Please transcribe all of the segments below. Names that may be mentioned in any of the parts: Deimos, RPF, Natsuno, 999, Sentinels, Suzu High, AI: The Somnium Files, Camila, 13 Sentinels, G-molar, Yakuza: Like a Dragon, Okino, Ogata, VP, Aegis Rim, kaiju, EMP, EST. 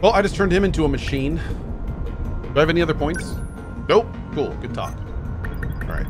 Well, I just turned him into a machine. Do I have any other points? Nope. Cool. Good talk. All right.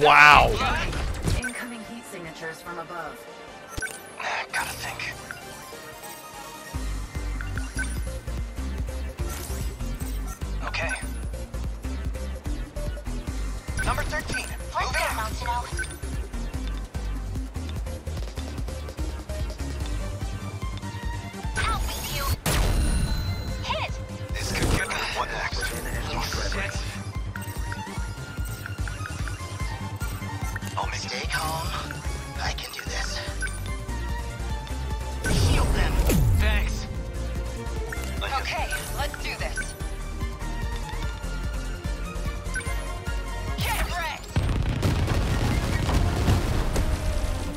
Wow. Incoming heat signatures from above. Gotta think. Okay. Number 13. Move down, I'll beat you. Hit it. This could get me. What next? Oh, shit. Stay calm. I can do this. Heal them. Thanks. Okay, let's do this. Get wrecked.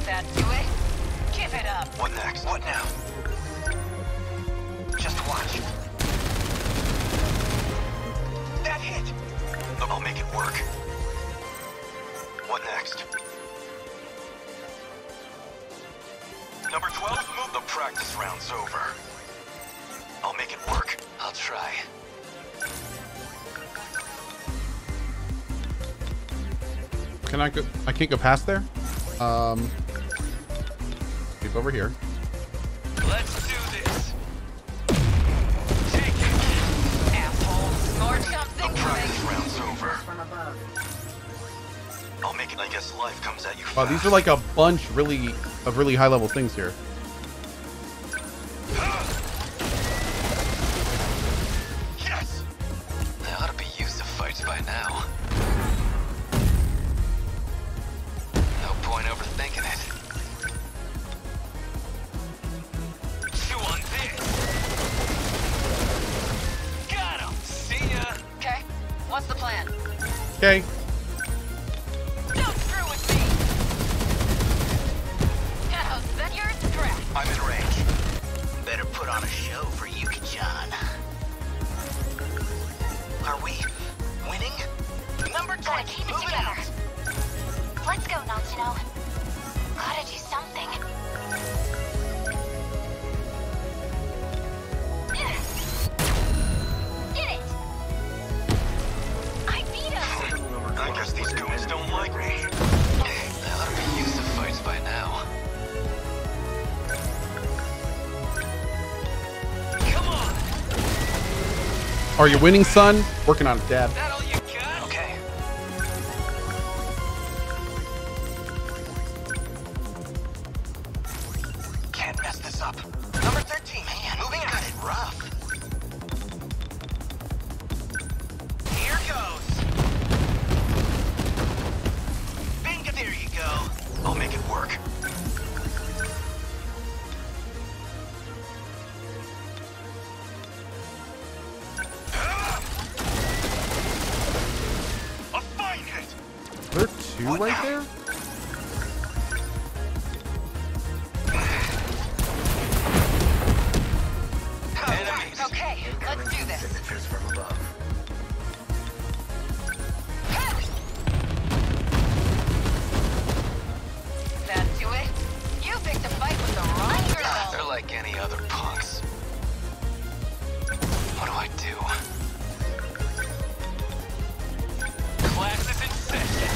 That do it? Give it up. What next? What now? Just watch. That hit. I'll make it work. What next? Number 12, move. The practice round's over. I'll make it work. I'll try. Can I go? I can't go past there? Keep over here. Let's do this. Take it, asshole. Or something. The practice round's over. From above. I'll make it. I guess life comes at you fast. Wow, these are like a bunch of really high level things here. Yes! They ought to be used to fights by now. No point overthinking it. Chew on this! Got him! See ya! Okay, what's the plan? Okay. Are you winning, son? Working on it, Dad. Is that all you got? Okay. Can't mess this up. Number 13, man, moving got it rough. Here goes. Bingo, there you go. I'll make it work. Right there? Oh, okay, let's do this. That do it? You picked a fight with the wrong girl. They're like any other punks. What do I do? Class is in session.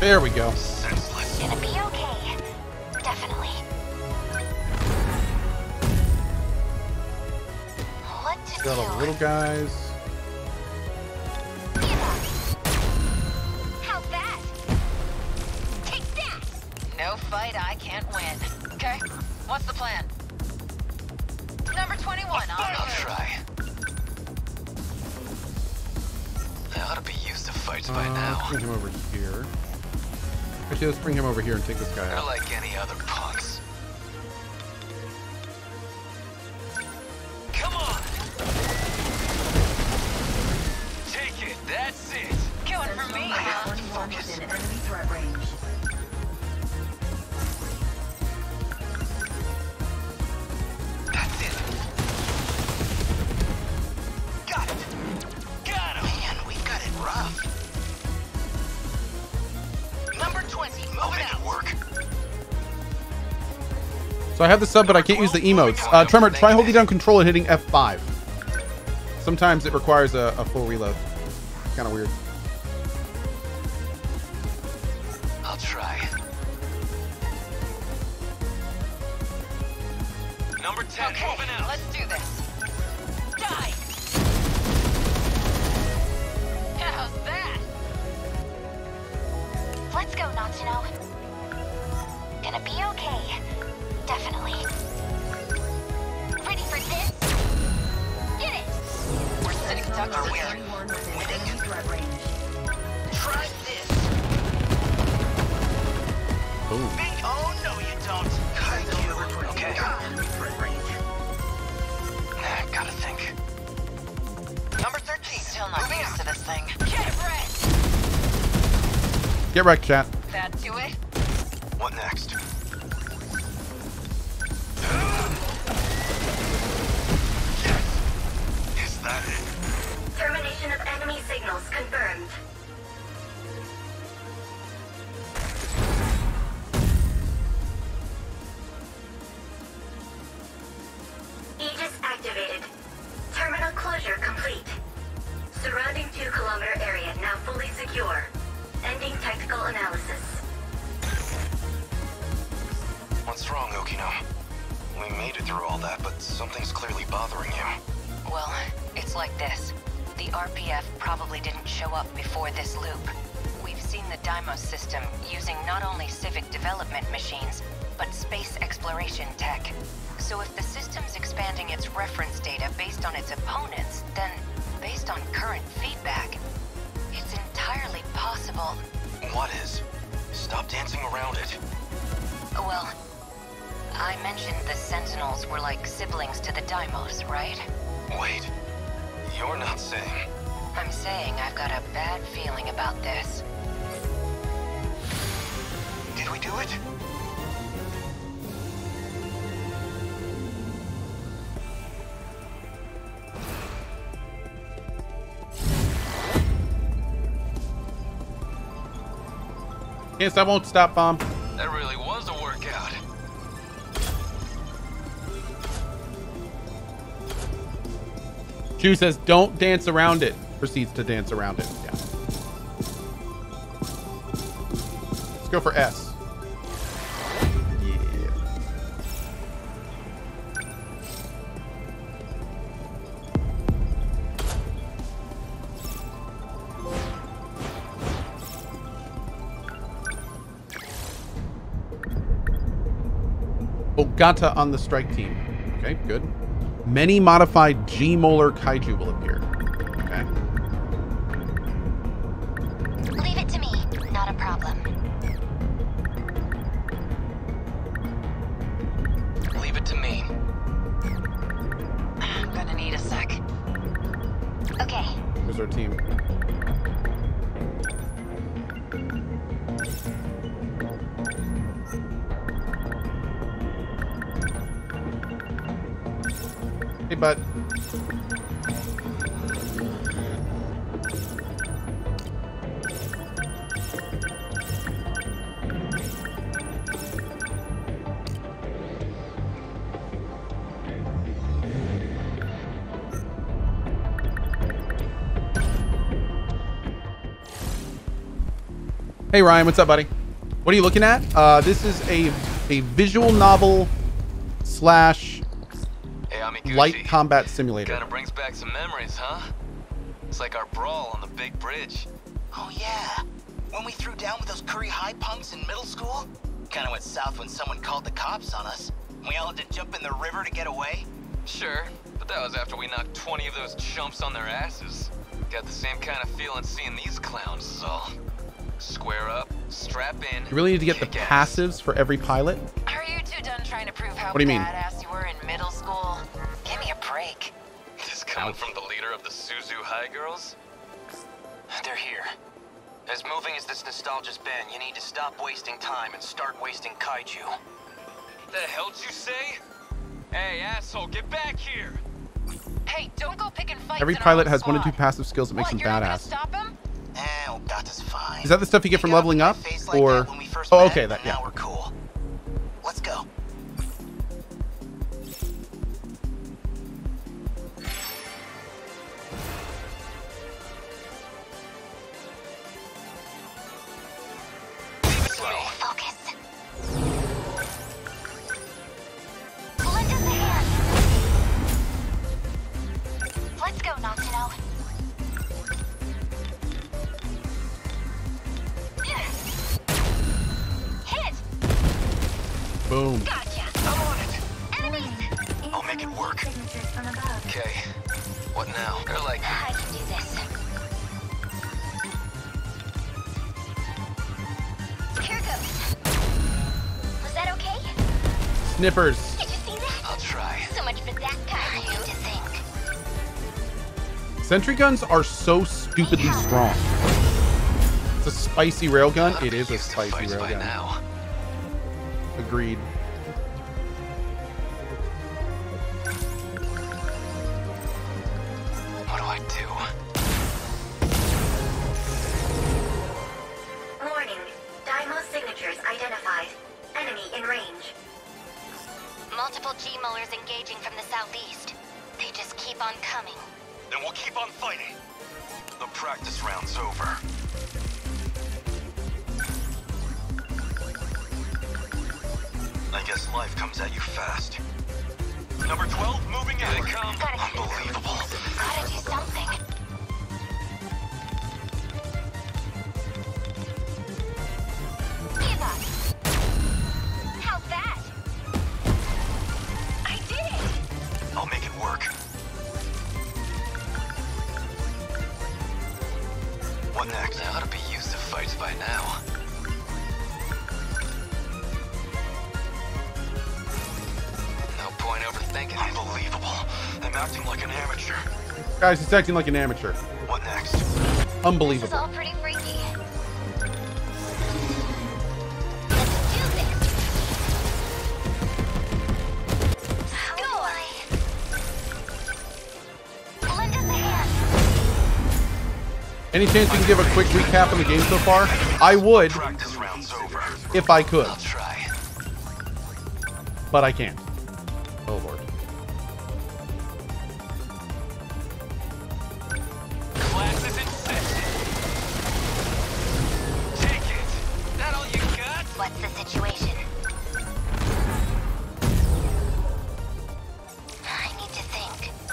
There we go. It's gonna be okay. Definitely. What to do? Got a little guys. How's that? Take that! No fight I can't win. Okay? What's the plan? Number 21, I'll try. They ought to be used to fights by now. Let's bring him over here. Actually, let's bring him over here and take this guy out. They're like any other punks. Come on! Take it, that's it! Going for me! I have to focus. Enemy threat range. That's it. Got it! Got him! Man, we got it rough. So I have this up, but I can't use the emotes. Tremor, try holding down control and hitting F5. Sometimes it requires a full reload. It's kind of weird. I'll try. Number 10, okay, moving out. Let's do this. Die! How's that? Let's go, Natsuno. Gonna be okay. Definitely. Ready for this? Get it! We're sitting duck or we're winning threat range. Try this! Ooh. Big, oh no you don't! Thank you. Okay. Nah, gotta think. Number 13. Still not used to this thing. Get wrecked! Get wrecked, chat. That do it? What next? Termination of enemy signals confirmed. Aegis activated. Terminal closure complete. Surrounding 2-kilometer area now fully secure. Ending tactical analysis. What's wrong, Okino? We made it through all that, but something's clearly bothering you. Well, it's like this. The RPF probably didn't show up before this loop. We've seen the Deimos system using not only civic development machines, but space exploration tech. So if the system's expanding its reference data based on its opponents, then based on current feedback, it's entirely possible. What is? Stop dancing around it. Well, I mentioned the Sentinels were like siblings to the Deimos, right? Wait. You're not saying... I'm saying I've got a bad feeling about this. Did we do it? Yes, I won't stop, Bomb. That really was a workout. Q says, don't dance around it. Proceeds to dance around it. Yeah. Let's go for S. Yeah. Ogata on the strike team. Okay, good. Many modified G-molar kaiju will appear. Okay. Leave it to me. Not a problem. Leave it to me. I'm gonna need a sec. Okay. Where's our team? Hey, bud. Hey Ryan, what's up, buddy? What are you looking at? This is a visual novel slash light combat simulator. Kind of brings back some memories, huh? It's like our brawl on the big bridge. Oh yeah, when we threw down with those Curry High punks in middle school. Kind of went south when someone called the cops on us. We all had to jump in the river to get away. Sure, but that was after we knocked 20 of those chumps on their asses. Got the same kind of feeling seeing these clowns is all. Square up, strap in. You really need to get the passives for every pilot. Are you two done trying to prove how badass you were in middle school? Give me a break. This coming from the leader of the Suzu High girls? They're here. As moving as this nostalgia's been, you need to stop wasting time and start wasting kaiju. The hell did you say? Hey, asshole, get back here! Hey, don't go picking fights. Every pilot has one or two passive skills that makes them badass. Is that the stuff you get from leveling up, or? Oh, okay, that, yeah. Now we're cool. Let's go. Boom. Gotcha. I'm on it. Enemies. I'll make it work. Okay. What now? They're like, I can do this. Here goes. Was that okay? Snippers. Did you see that? I'll try. So much for that guy. I need to think. Sentry guns are so stupidly strong. It's a spicy railgun. It is a spicy railgun. Now. Agreed. What do I do? Warning. Deimos signatures identified. Enemy in range. Multiple G-molars engaging from the southeast. They just keep on coming. Then we'll keep on fighting. The practice round's over. I guess life comes at you fast. Number 12 moving out. Unbelievable. Gotta do something. Give up. How's that? I did it. I'll make it work. What next? I ought to be used to fights by now. Unbelievable. I'm acting like an amateur. Guys, it's acting like an amateur. What next? Unbelievable. This is all pretty freaky. Let's do this. Go. Lend us a hand. Any chance you can give a quick recap on the game so far? I would, if I could. But I can't. Oh, Lord.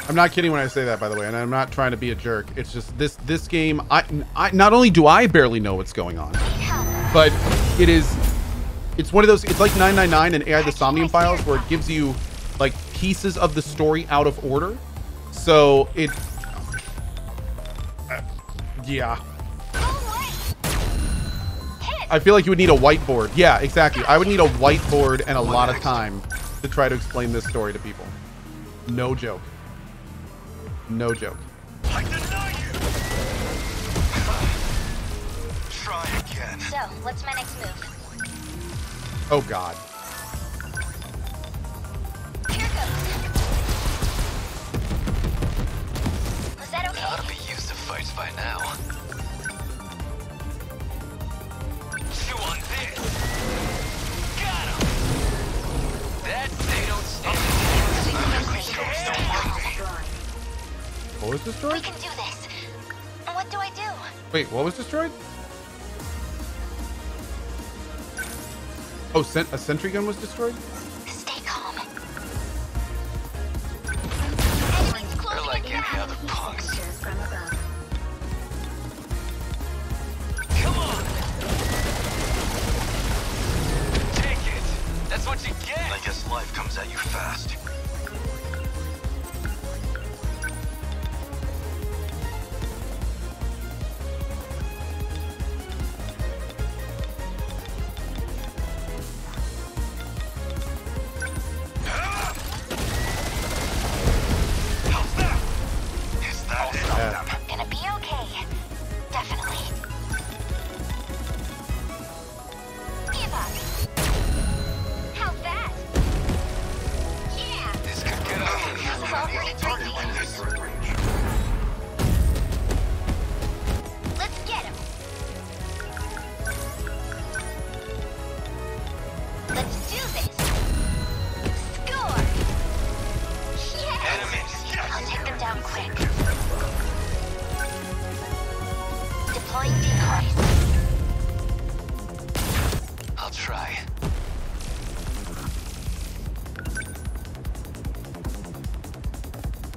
I'm not kidding when I say that, by the way, and I'm not trying to be a jerk. It's just this game, I not only do I barely know what's going on, but it's one of those, it's like 999 and AI: The Somnium Files, where it gives you like pieces of the story out of order. So it, yeah. I feel like you would need a whiteboard. Yeah, exactly. I would need a whiteboard and a lot of time to try to explain this story to people. No joke. No joke. I deny you. Try again. So, what's my next move? Oh God. Here goes. Was that okay? Gotta be used to fights by now. You on this? Got him. That they don't stop. What was destroyed? We can do this. What do I do? Wait, what was destroyed? Oh, a sentry gun was destroyed? Stay calm. They're like any other punks. Come on! Take it! That's what you get! I guess life comes at you fast.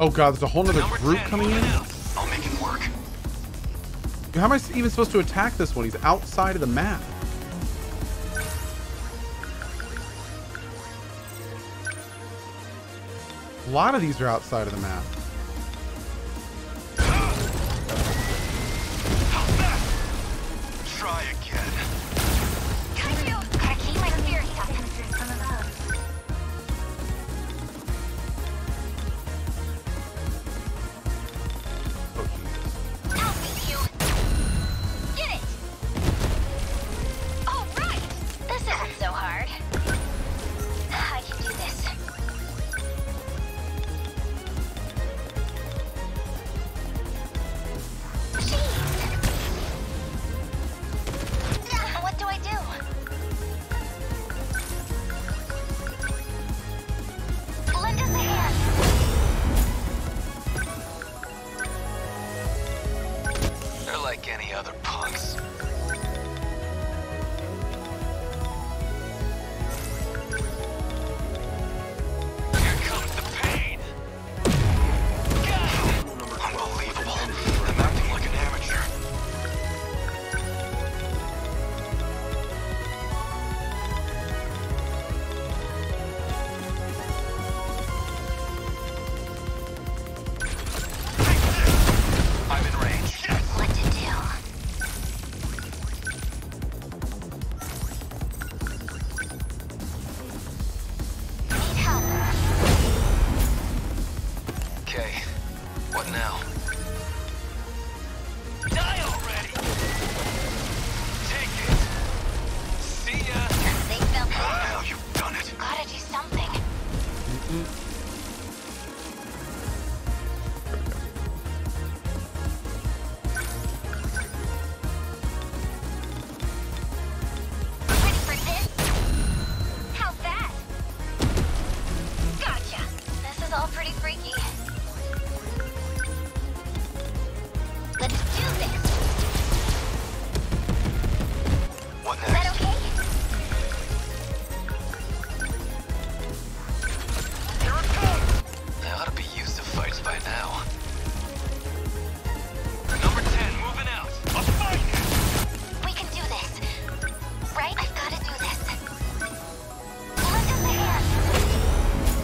Oh God, there's a whole nother group coming in. I'll make it work. How am I even supposed to attack this one? He's outside of the map. A lot of these are outside of the map. Try again. I keep my spirit from above.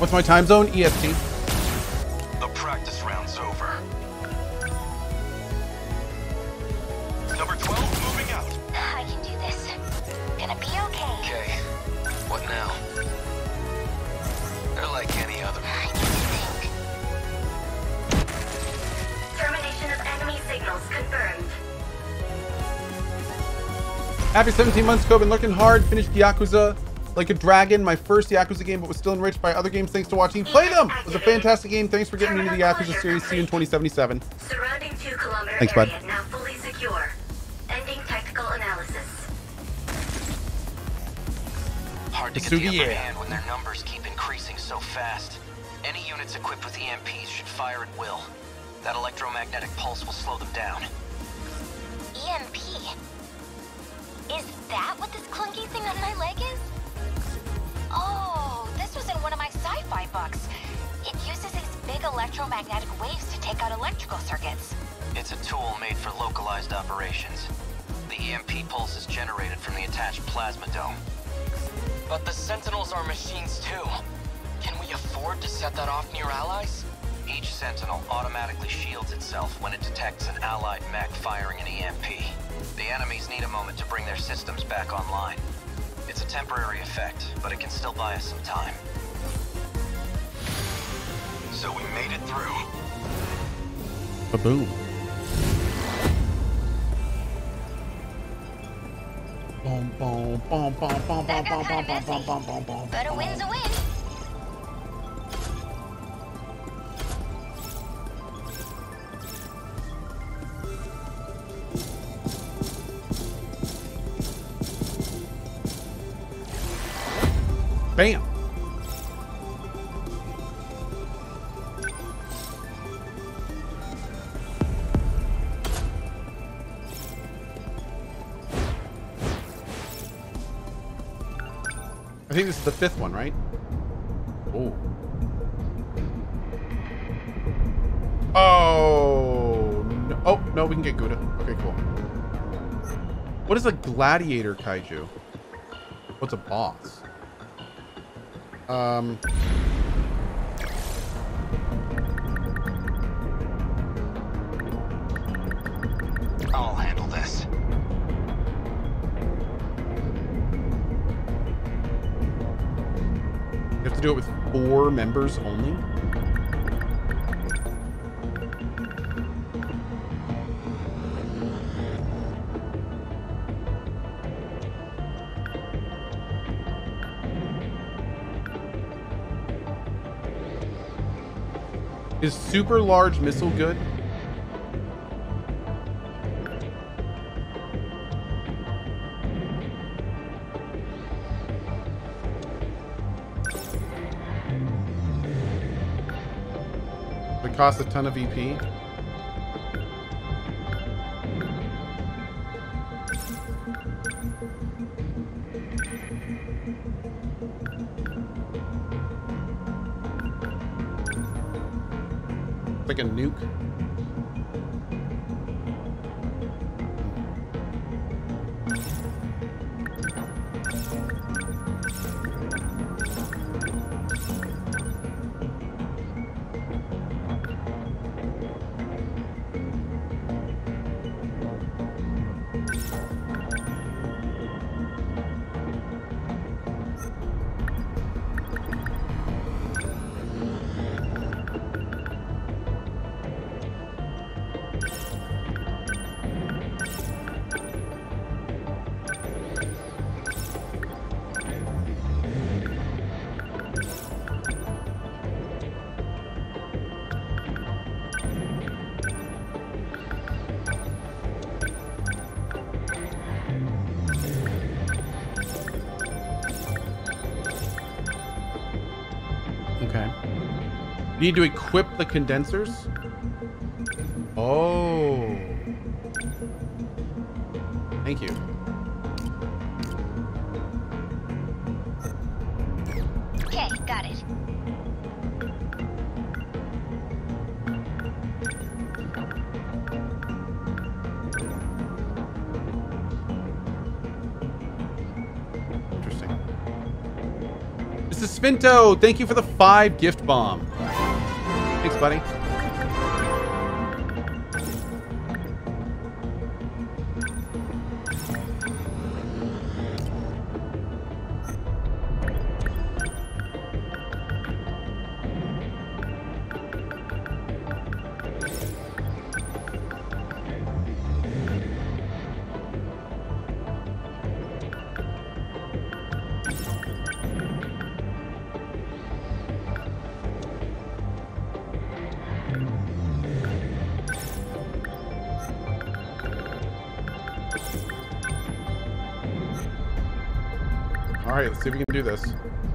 What's my time zone? EST. The practice round's over. Number 12, moving out. I can do this. Gonna be okay. Okay. What now? They're like any other. I need to think. Termination of enemy signals confirmed. After 17 months, I've been looking hard. Finished Yakuza Like a Dragon, my first Yakuza game, but was still enriched by other games thanks to watching play them. It was a fantastic game. Thanks for getting me into the Yakuza series. See you in 2077. Surrounding 2 kilometer thanks, area bud. Now fully secure. Ending tactical analysis. Hard to get the upper hand when their numbers keep increasing so fast. Any units equipped with EMPs should fire at will. That electromagnetic pulse will slow them down. EMP? Is that what this clunky thing on my leg is? Oh, this was in one of my sci-fi books. It uses these big electromagnetic waves to take out electrical circuits. It's a tool made for localized operations. The EMP pulse is generated from the attached plasma dome. But the Sentinels are machines too. Can we afford to set that off near allies? Each Sentinel automatically shields itself when it detects an allied mech firing an EMP. The enemies need a moment to bring their systems back online. It's a temporary effect, but it can still buy us some time. So we made it through. Ba-boom. Bom bom bom bom bom bom bom bom bom bom bom bom. But a win's a win. Bam. I think this is the 5th one, right? Oh. Oh no. Oh no, we can get Gouda. Okay, cool. What is a gladiator kaiju? What's a boss? I'll handle this. You have to do it with 4 members only? Is super large missile good? It costs a ton of VP. Like a nuke. Need to equip the condensers? Oh. Thank you. Okay, got it. Interesting. This to Spinto. Thank you for the 5 gift bomb. Thanks, buddy. Let's see if we can do this.